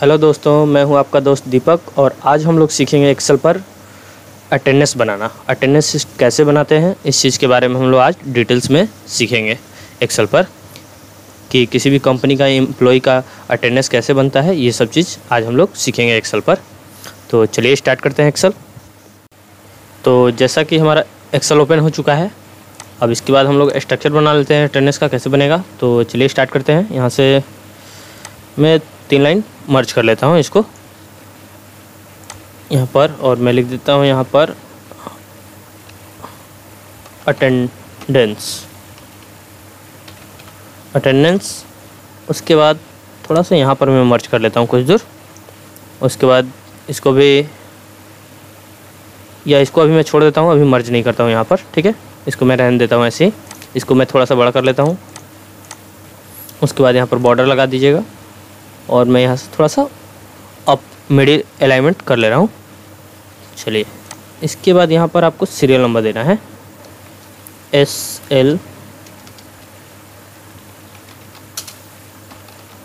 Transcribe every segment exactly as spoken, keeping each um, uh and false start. Hello दोस्तों, मैं हूं आपका दोस्त दीपक और आज हम लोग सीखेंगे एक्सेल पर अटेंडेंस बनाना। अटेंडेंस कैसे बनाते हैं इस चीज़ के बारे में हम लोग आज डिटेल्स में सीखेंगे एक्सेल पर कि किसी भी कंपनी का एम्प्लॉय का अटेंडेंस कैसे बनता है। ये सब चीज़ आज हम लोग सीखेंगे एक्सेल पर। तो चलिए स्टार्ट करते हैं एक्सेल। तो जैसा कि हमारा एक्सेल ओपन हो चुका है, अब इसके बाद हम लोग स्ट्रक्चर बना लेते हैं अटेंडेंस का कैसे बनेगा। तो चलिए स्टार्ट करते हैं। यहाँ से मैं तीन लाइन मर्ज कर लेता हूँ इसको यहाँ पर, और मैं लिख देता हूँ यहाँ पर अटेंडेंस अटेंडेंस उसके बाद थोड़ा सा यहाँ पर मैं मर्ज कर लेता हूँ कुछ दूर। उसके बाद इसको भी, या इसको अभी मैं छोड़ देता हूँ, अभी मर्ज नहीं करता हूँ यहाँ पर, ठीक है। इसको मैं रहने देता हूँ ऐसे ही। इसको मैं थोड़ा सा बड़ा कर लेता हूँ। उसके बाद यहाँ पर बॉर्डर लगा दीजिएगा और मैं यहाँ से थोड़ा सा अप मिडिल अलाइनमेंट कर ले रहा हूँ। चलिए, इसके बाद यहाँ पर आपको सीरियल नंबर देना है एस एल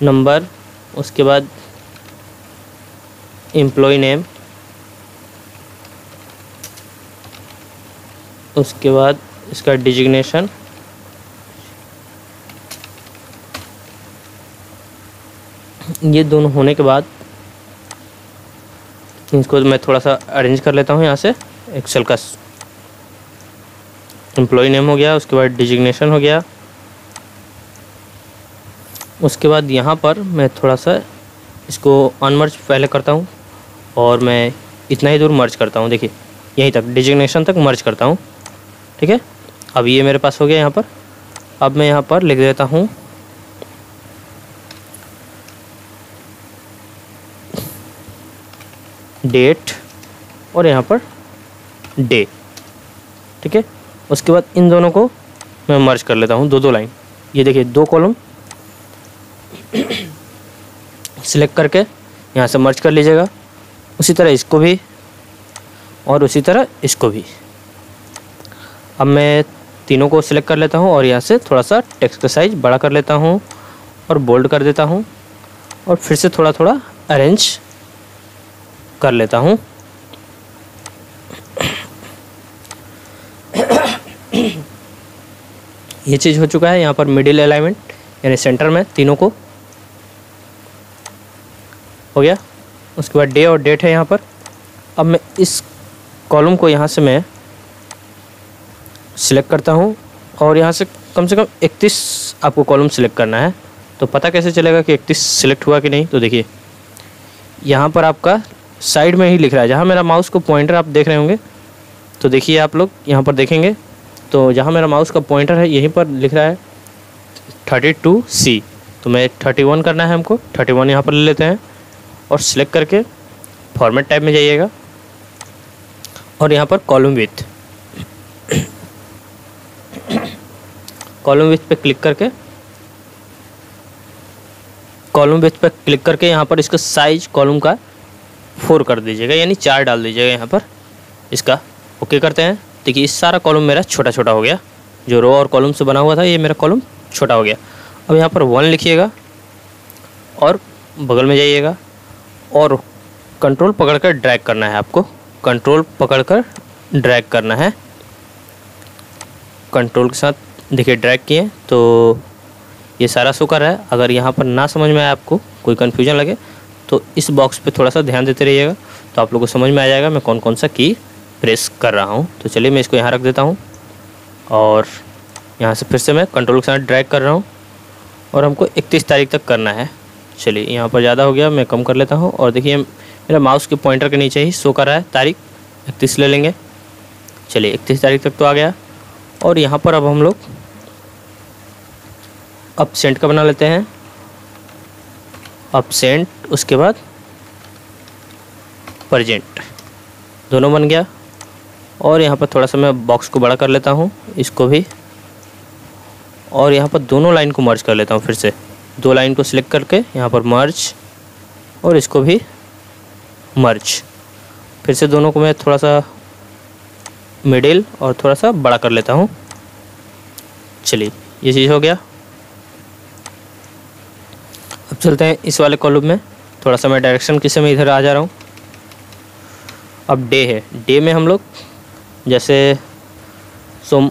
नंबर। उसके बाद एम्प्लॉय नेम, उसके बाद इसका डिजिग्नेशन, ये दोनों होने के बाद इसको मैं थोड़ा सा अरेंज कर लेता हूँ यहाँ से। एक्सेल का एम्प्लॉय नेम हो गया, उसके बाद डिजिग्नेशन हो गया। उसके बाद यहाँ पर मैं थोड़ा सा इसको अनमर्ज पहले करता हूँ और मैं इतना ही दूर मर्ज करता हूँ। देखिए, यहीं तक डिजिग्नेशन तक मर्ज करता हूँ, ठीक है। अब ये मेरे पास हो गया यहाँ पर। अब मैं यहाँ पर लिख देता हूँ डेट और यहाँ पर डे, ठीक है। उसके बाद इन दोनों को मैं मर्ज कर लेता हूँ, दो दो लाइन। ये देखिए, दो कॉलम सिलेक्ट करके यहाँ से मर्ज कर लीजिएगा। उसी तरह इसको भी और उसी तरह इसको भी। अब मैं तीनों को सिलेक्ट कर लेता हूँ और यहाँ से थोड़ा सा टेक्स्ट का साइज बड़ा कर लेता हूँ और बोल्ड कर देता हूँ और फिर से थोड़ा थोड़ा अरेंज कर लेता हूँ। ये चीज़ हो चुका है। यहाँ पर मिडिल अलाइनमेंट यानी सेंटर में तीनों को हो गया। उसके बाद डे और डेट है यहाँ पर। अब मैं इस कॉलम को यहाँ से मैं सिलेक्ट करता हूँ और यहाँ से कम से कम इकतीस आपको कॉलम सिलेक्ट करना है। तो पता कैसे चलेगा कि इकतीस सिलेक्ट हुआ कि नहीं? तो देखिए, यहाँ पर आपका साइड में ही लिख रहा है, जहाँ मेरा माउस को पॉइंटर आप देख रहे होंगे। तो देखिए, आप लोग यहाँ पर देखेंगे तो जहाँ मेरा माउस का पॉइंटर है यहीं पर लिख रहा है थर्टी टू सी। तो मैं थर्टी वन करना है हमको, थर्टी वन यहाँ पर ले लेते हैं और सिलेक्ट करके फॉर्मेट टाइप में जाइएगा और यहाँ पर कॉलम विथ कॉलम विथ पे क्लिक करके कॉलम विथ पे क्लिक करके यहाँ पर इसका साइज कॉलम का फोर कर दीजिएगा, यानी चार डाल दीजिएगा यहाँ पर इसका। ओके करते हैं। देखिए, इस सारा कॉलम मेरा छोटा छोटा हो गया, जो रो और कॉलम से बना हुआ था ये मेरा कॉलम छोटा हो गया। अब यहाँ पर वन लिखिएगा और बगल में जाइएगा और कंट्रोल पकड़कर ड्रैग करना है आपको। कंट्रोल पकड़कर ड्रैग करना है, कंट्रोल के साथ। देखिए, ड्रैग किए तो ये सारा शो कर रहा है। अगर यहाँ पर ना समझ में आए आपको, कोई कन्फ्यूजन लगे, तो इस बॉक्स पे थोड़ा सा ध्यान देते रहिएगा तो आप लोगों को समझ में आ जाएगा मैं कौन कौन सा की प्रेस कर रहा हूँ। तो चलिए, मैं इसको यहाँ रख देता हूँ और यहाँ से फिर से मैं कंट्रोल के साथ ड्रैग कर रहा हूँ और हमको इकतीस तारीख तक करना है। चलिए, यहाँ पर ज़्यादा हो गया, मैं कम कर लेता हूँ। और देखिए, मेरा माउस के पॉइंटर के नीचे ही शो कर रहा है तारीख, इकतीस ले लेंगे। चलिए, इकतीस तारीख तक तो आ गया। और यहाँ पर अब हम लोग अपसेंट का बना लेते हैं, अपसेंट। उसके बाद प्रेजेंट, दोनों बन गया। और यहाँ पर थोड़ा सा मैं बॉक्स को बड़ा कर लेता हूँ, इसको भी, और यहाँ पर दोनों लाइन को मर्ज कर लेता हूँ। फिर से दो लाइन को सिलेक्ट करके यहाँ पर मर्ज और इसको भी मर्ज। फिर से दोनों को मैं थोड़ा सा मिडिल और थोड़ा सा बड़ा कर लेता हूँ। चलिए, ये चीज़ हो गया। अब चलते हैं इस वाले कॉलम में। थोड़ा सा मैं डायरेक्शन किसे में इधर आ जा रहा हूँ। अब डे है, डे में हम लोग जैसे सोम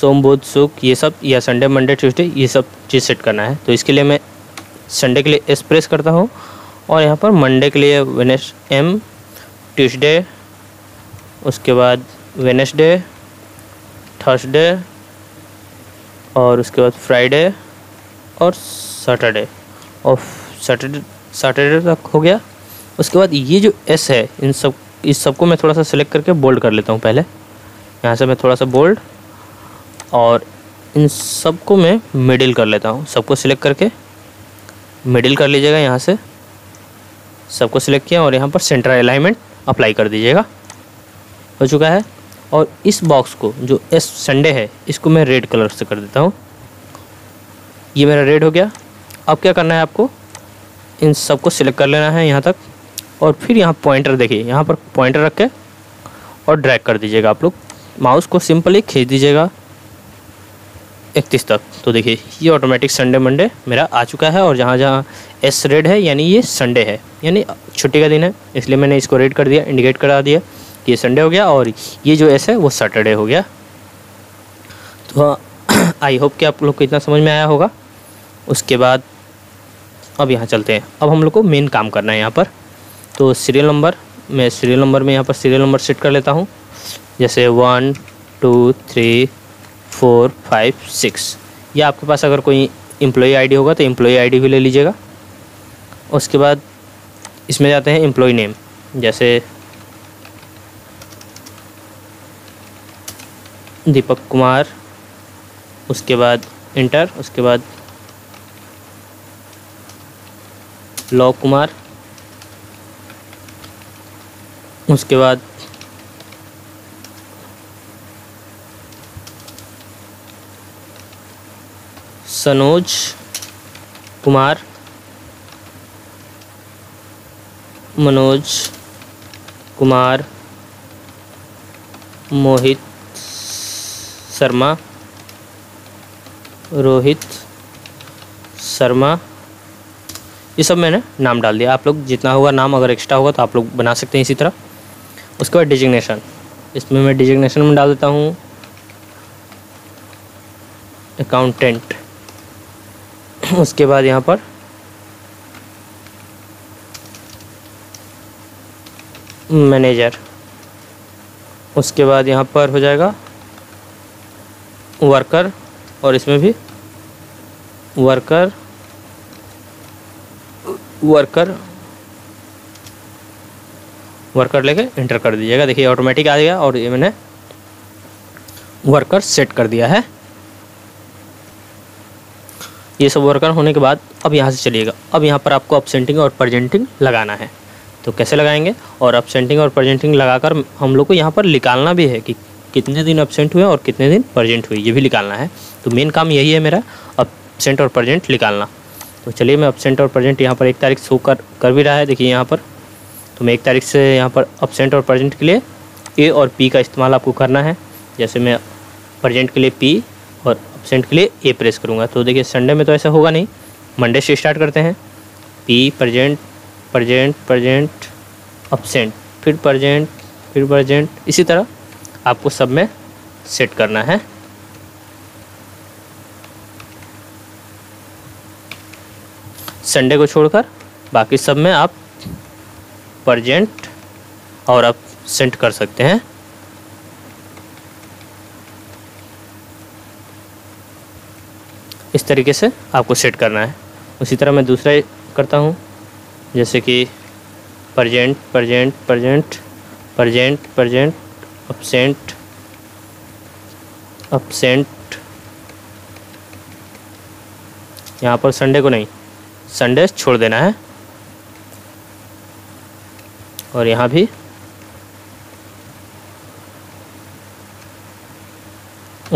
सोम बुध शुक्र ये सब, या संडे मंडे ट्यूसडे ये सब चीज़ सेट करना है। तो इसके लिए मैं संडे के लिए एस प्रेस करता हूँ और यहाँ पर मंडे के लिए वेनेस एम, ट्यूसडे, उसके बाद वेनेसडे, थर्सडे और उसके बाद फ्राइडे और सैटरडे, और सैटरडे सैटरडे तक हो गया। उसके बाद ये जो एस है इन सब इस सबको मैं थोड़ा सा सिलेक्ट करके बोल्ड कर लेता हूँ। पहले यहाँ से मैं थोड़ा सा बोल्ड और इन सबको मैं मिडिल कर लेता हूँ। सबको सिलेक्ट करके मिडिल कर लीजिएगा, यहाँ से सबको सिलेक्ट किया और यहाँ पर सेंटर अलाइनमेंट अप्लाई कर दीजिएगा। हो चुका है। और इस बॉक्स को जो एस संडे है इसको मैं रेड कलर से कर देता हूँ। ये मेरा रेड हो गया। अब क्या करना है आपको, इन सबको सिलेक्ट कर लेना है यहाँ तक और फिर यहाँ पॉइंटर, देखिए यहाँ पर पॉइंटर रख के और ड्रैग कर दीजिएगा। आप लोग माउस को सिंपली खींच दीजिएगा इकतीस तक। तो देखिए ये ऑटोमेटिक संडे मंडे मेरा आ चुका है। और जहाँ जहाँ एस रेड है यानी ये संडे है, यानी छुट्टी का दिन है, इसलिए मैंने इसको रेड कर दिया, इंडिकेट करा दिया कि ये संडे हो गया। और ये जो एस है वो सैटरडे हो गया। तो आई होप कि आप लोग को इतना समझ में आया होगा। उसके बाद अब यहाँ चलते हैं। अब हम लोग को मेन काम करना है यहाँ पर। तो सीरियल नंबर, मैं सीरियल नंबर में यहाँ पर सीरियल नंबर सेट कर लेता हूँ, जैसे one two three four five six. या आपके पास अगर कोई एम्प्लॉई आईडी होगा तो एम्प्लॉई आईडी भी ले लीजिएगा। उसके बाद इसमें जाते हैं एम्प्लॉई नेम, जैसे दीपक कुमार, उसके बाद इंटर, उसके बाद लव कुमार, उसके बाद सनोज कुमार, मनोज कुमार, मोहित शर्मा, रोहित शर्मा, ये सब मैंने नाम डाल दिया। आप लोग जितना होगा नाम, अगर एक्स्ट्रा होगा तो आप लोग बना सकते हैं इसी तरह। उसके बाद डिजिग्नेशन, इसमें मैं डिजिग्नेशन में डाल देता हूँ अकाउंटेंट। उसके बाद यहाँ पर मैनेजर, उसके बाद यहाँ पर हो जाएगा वर्कर, और इसमें भी वर्कर वर्कर वर्कर लेके एंटर कर दीजिएगा। देखिए ऑटोमेटिक आ गया और ये मैंने वर्कर सेट कर दिया है। ये सब वर्कर होने के बाद अब यहाँ से चलिएगा। अब यहाँ पर आपको अपसेंटिंग और प्रेजेंटिंग लगाना है। तो कैसे लगाएंगे, और अपसेंटिंग और प्रेजेंटिंग लगाकर हम लोग को यहाँ पर निकालना भी है कि कितने दिन अपसेंट हुए और कितने दिन प्रेजेंट हुए, ये भी निकालना है। तो मेन काम यही है मेरा, अपसेंट और प्रेजेंट निकालना। तो चलिए मैं अपसेंट और प्रेजेंट यहाँ पर एक तारीख शो कर कर भी रहा है, देखिए यहाँ पर। तो मैं एक तारीख से यहाँ पर अपसेंट और प्रेजेंट के लिए ए और पी का इस्तेमाल आपको करना है। जैसे मैं प्रेजेंट के लिए पी और अपसेंट के लिए ए प्रेस करूँगा। तो देखिए संडे में तो ऐसा होगा नहीं, मंडे से स्टार्ट करते हैं। P present present present absent, फिर प्रेजेंट, फिर प्रेजेंट, इसी तरह आपको सब में सेट करना है। संडे को छोड़कर बाकी सब में आप प्रेजेंट और आप सेंट कर सकते हैं। इस तरीके से आपको सेट करना है। उसी तरह मैं दूसरा करता हूँ, जैसे कि present present present present present absent absent. यहाँ पर संडे को नहीं, संडे छोड़ देना है। और यहाँ भी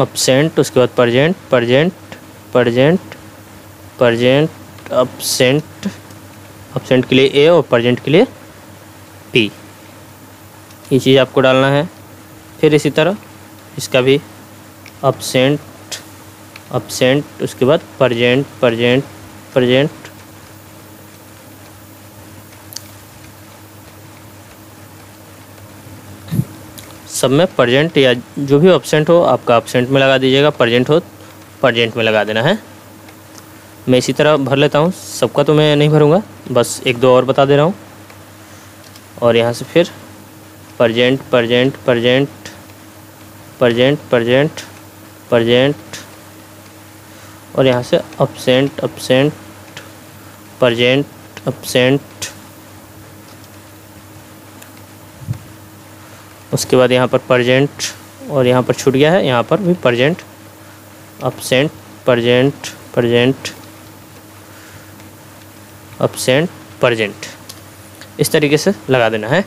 अपसेंट, उसके बाद present present present present absent, absent के लिए ए और प्रेजेंट के लिए पी, ये चीज़ आपको डालना है। फिर इसी तरह इसका भी अपसेंट अपसेंट, उसके बाद प्रेजेंट प्रेजेंट प्रेजेंट सब में प्रेजेंट या जो भी एब्सेंट हो आपका एब्सेंट में लगा दीजिएगा, प्रेजेंट हो प्रेजेंट में लगा देना है। मैं इसी तरह भर लेता हूँ, सबका तो मैं नहीं भरूँगा, बस एक दो और बता दे रहा हूँ। और यहाँ से फिर present present present present present present और यहाँ से एब्सेंट एब्सेंट प्रेजेंट एब्सेंट, उसके बाद यहाँ पर प्रेजेंट और यहाँ पर छूट गया है, यहाँ पर भी present absent present present absent present, इस तरीके से लगा देना है।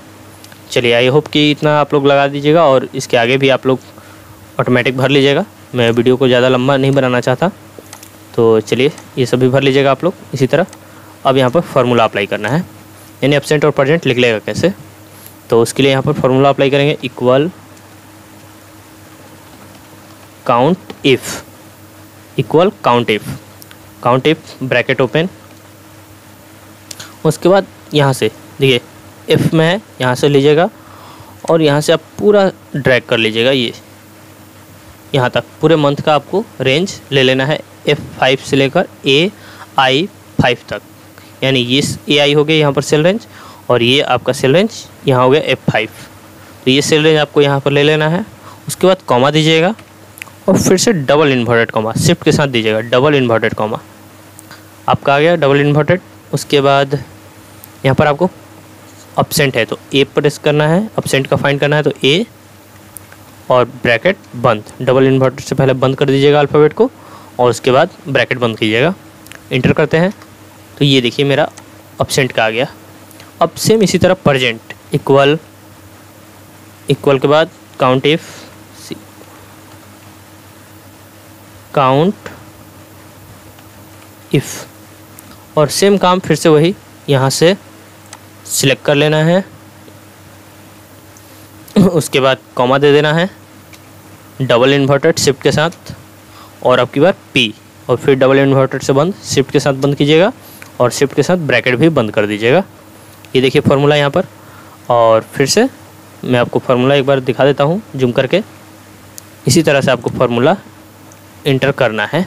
चलिए आई होप कि इतना आप लोग लगा दीजिएगा और इसके आगे भी आप लोग ऑटोमेटिक भर लीजिएगा। मैं वीडियो को ज़्यादा लंबा नहीं बनाना चाहता, तो चलिए ये सभी भर लीजिएगा आप लोग इसी तरह। अब यहाँ पर फार्मूला अप्लाई करना है, यानी एब्सेंट और प्रेजेंट लिख लेगा कैसे, तो उसके लिए यहाँ पर फार्मूला अप्लाई करेंगे equal count if, equal count if, count if bracket open, उसके बाद यहाँ से देखिए इफ़ में है, यहाँ से लीजिएगा और यहाँ से आप पूरा ड्रैग कर लीजिएगा ये यहाँ तक, पूरे मंथ का आपको रेंज ले लेना है एफ फाइव से लेकर ए आई फाइव तक, यानी ये ए आई हो गया यहाँ पर सेल रेंज और ये आपका सेल रेंज यहाँ हो गया एफ फाइव, तो ये सेल रेंज आपको यहाँ पर ले लेना है। उसके बाद कॉमा दीजिएगा और फिर से डबल इन्वर्टेड कॉमा, शिफ्ट के साथ दीजिएगा डबल इन्वर्टेड कॉमा, आपका आ गया डबल इन्वर्टेड। उसके बाद यहाँ पर आपको एब्सेंट है तो ए प्रेस करना है, एब्सेंट का फाइंड करना है तो ए और ब्रैकेट बंद, डबल इन्वर्टेड से पहले बंद कर दीजिएगा अल्फ़ाबेट को और उसके बाद ब्रैकेट बंद कीजिएगा, इंटर करते हैं तो ये देखिए मेरा एब्सेंट का आ गया। अब सेम इसी तरह प्रेजेंट इक्वल, इक्वल के बाद काउंट इफ, काउंट इफ और सेम काम फिर से वही, यहाँ से सिलेक्ट कर लेना है उसके बाद कॉमा दे देना है डबल इन्वर्टेड शिफ्ट के साथ और अब की बार पी और फिर डबल इन्वर्टेड से बंद शिफ्ट के साथ बंद कीजिएगा और शिफ्ट के साथ ब्रैकेट भी बंद कर दीजिएगा। ये देखिए फार्मूला यहाँ पर, और फिर से मैं आपको फार्मूला एक बार दिखा देता हूँ जूम करके। इसी तरह से आपको फार्मूला इंटर करना है,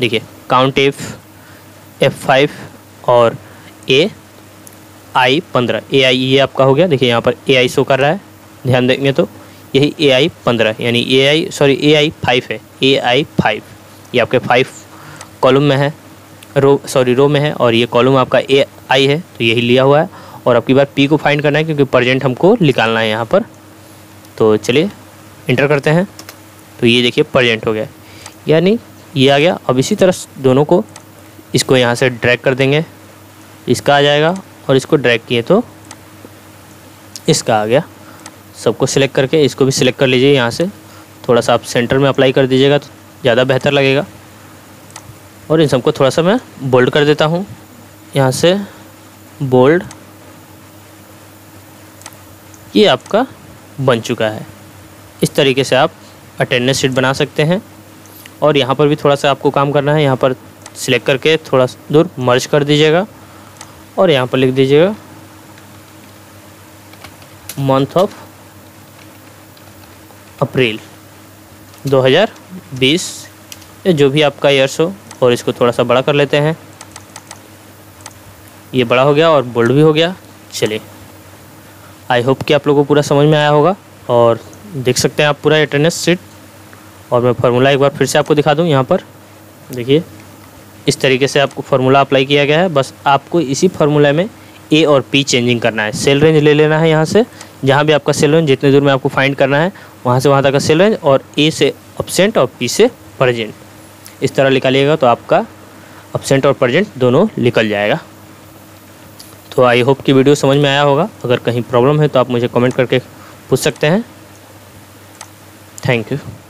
देखिए काउंट इफ एफ फाइव और ए आई पंद्रह, ए आई ये आपका हो गया, देखिए यहाँ पर ए आई शो कर रहा है, ध्यान देंगे तो यही ए आई पंद्रह यानी ए आई सॉरी ए आई फाइव है, ए आई फाइव ये आपके फाइव कॉलम में है, रो सॉरी रो में है और ये कॉलम आपका ए आई है तो यही लिया हुआ है। और आपकी बार पी को फाइंड करना है क्योंकि प्रेजेंट हमको निकालना है यहाँ पर, तो चलिए इंटर करते हैं तो ये देखिए प्रेजेंट हो गया, यानी ये आ गया। अब इसी तरह दोनों को, इसको यहाँ से ड्रैग कर देंगे इसका आ जाएगा और इसको ड्रैग किए तो इसका आ गया, सबको सिलेक्ट करके इसको भी सिलेक्ट कर लीजिए, यहाँ से थोड़ा सा आप सेंटर में अप्लाई कर दीजिएगा तो ज़्यादा बेहतर लगेगा। और इन सबको थोड़ा सा मैं बोल्ड कर देता हूँ, यहाँ से बोल्ड, ये आपका बन चुका है। इस तरीके से आप अटेंडेंस शीट बना सकते हैं। और यहाँ पर भी थोड़ा सा आपको काम करना है, यहाँ पर सिलेक्ट करके थोड़ा दूर मर्ज कर दीजिएगा और यहाँ पर लिख दीजिएगा मंथ ऑफ अप्रैल दो हज़ार बीस, जो भी आपका ईयर्स हो। और इसको थोड़ा सा बड़ा कर लेते हैं, ये बड़ा हो गया और बोल्ड भी हो गया। चलिए आई होप कि आप लोगों को पूरा समझ में आया होगा और देख सकते हैं आप पूरा अटेंडेंस शीट। और मैं फार्मूला एक बार फिर से आपको दिखा दूं, यहाँ पर देखिए इस तरीके से आपको फार्मूला अप्लाई किया गया है। बस आपको इसी फार्मूला में ए और पी चेंजिंग करना है, सेल रेंज ले लेना है यहाँ से, जहाँ भी आपका सेल रेंज जितने दूर में आपको फाइंड करना है वहाँ से वहाँ तक का सेल रेंज, और ए से एब्सेंट और पी से प्रेजेंट, इस तरह निकालिएगा तो आपका एब्सेंट और प्रेजेंट दोनों निकल जाएगा। तो आई होप कि वीडियो समझ में आया होगा, अगर कहीं प्रॉब्लम है तो आप मुझे कमेंट करके पूछ सकते हैं। Thank you.